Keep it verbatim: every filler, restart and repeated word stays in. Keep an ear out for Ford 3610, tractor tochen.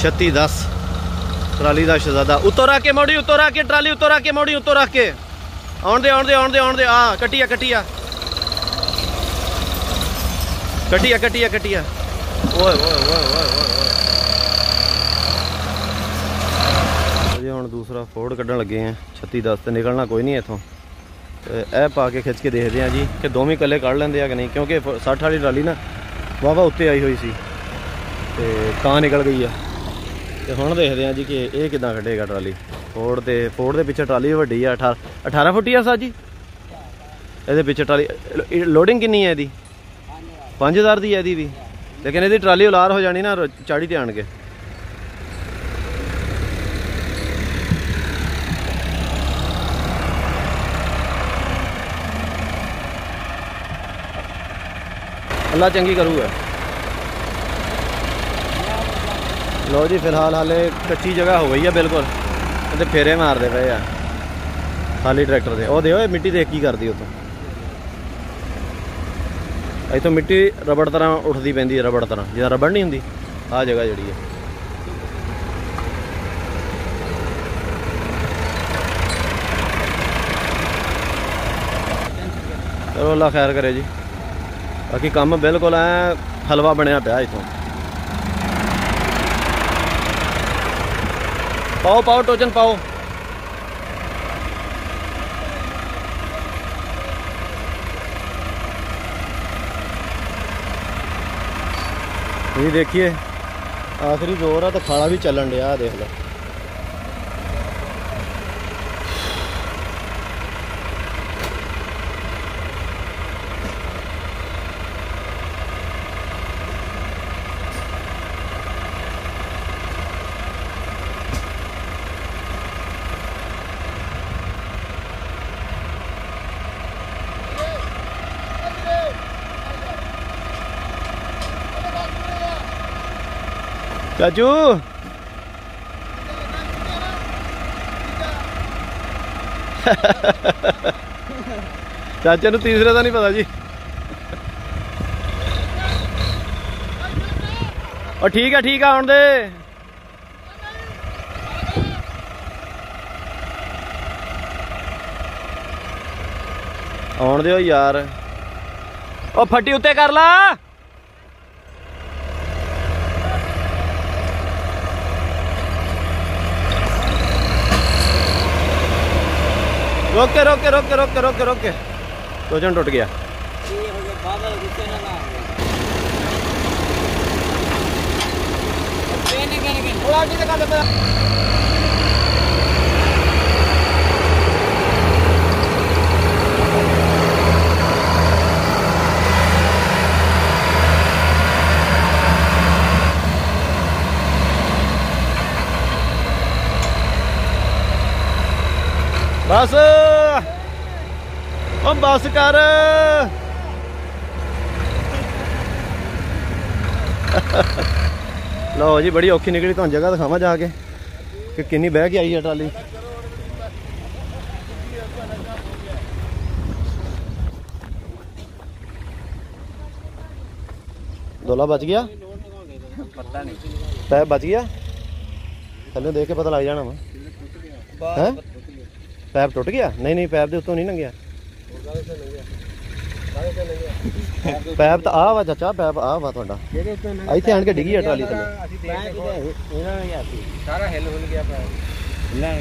छत्ती दस ट्राली का शहजादा। उतोरा के मोड़ी, उतोरा के ट्राली, उतोरा के मोड़ी, उतोरा के आउण दे, आउण दे, आउण दे, आउण दे। हाँ कटिया कटिया कटिया कटिया कटिया। ओए ओए ओए ओए ओए। ये हम दूसरा फोर्ड कढ़न लगे हैं छत्ती दस से, निकलना कोई नहीं इतों। ए पा के खिंच के देखते हैं जी कि दोवें कल्ले कढ़ लेंगे कि नहीं, क्योंकि साठ वाली ट्राली ना वाहवा उत्ते आई हुई सी ते तां निकल गई है। तो हम देखते हैं जी कि यह कि कटेगा ट्राली। फोर्ड के फोर्ड के पिछे ट्राली वड्डी है, अठार अठारह फुट ही है सर जी। ये पिछे ट्राली लोडिंग किन्नी है यदी पाँच हज़ार की है यदी भी, लेकिन यदि ट्राली उलार हो जानी ना चाड़ी ते आन के। अल्लाह चंगी करूगा। लो जी फिलहाल हाले कच्ची जगह हो गई है बिल्कुल, तो फेरे मारते पे है खाली ट्रैक्टर दे। ओ देखो मिट्टी देख की करती उतो, इतों मिट्टी रबड़ तरह उठती पैंदी है, रबड़ तरह जिदा रबड़ नहीं होंदी आ जगह जड़ी है। चलो अल्लाह खैर करे जी, बाकी काम बिल्कुल है हलवा बनया पाया। इतों पाओ पाओ टोचन पाओ। ये देखिए आखिरी जोर है तो खाला भी चलन दिया, देख लो। चाचू चाचे नूं तीसरे का नहीं पता जी। और ठीक है ठीक है आउण दे। आउण दे यार। ओ फट्टी उत्ते कर ला। रोके रोके रोके रोके रोके रोके टोचन टूट गया। बस ओ बस कर। लो जी बड़ी औखी निकली, तुम जगह दिखावा जाके कि किन्नी बह के आई है ट्राली। दोला बच गया, पैर बच गया, थले देख के पता लग जाना वा। पैप टूट गया? नहीं नहीं पैप के उत्तों नहीं लंघिया, पैप तो आ वा चाचा, पैप आ वा तुहाडा इत्थे आण के डिगी ट्राली थल्ले।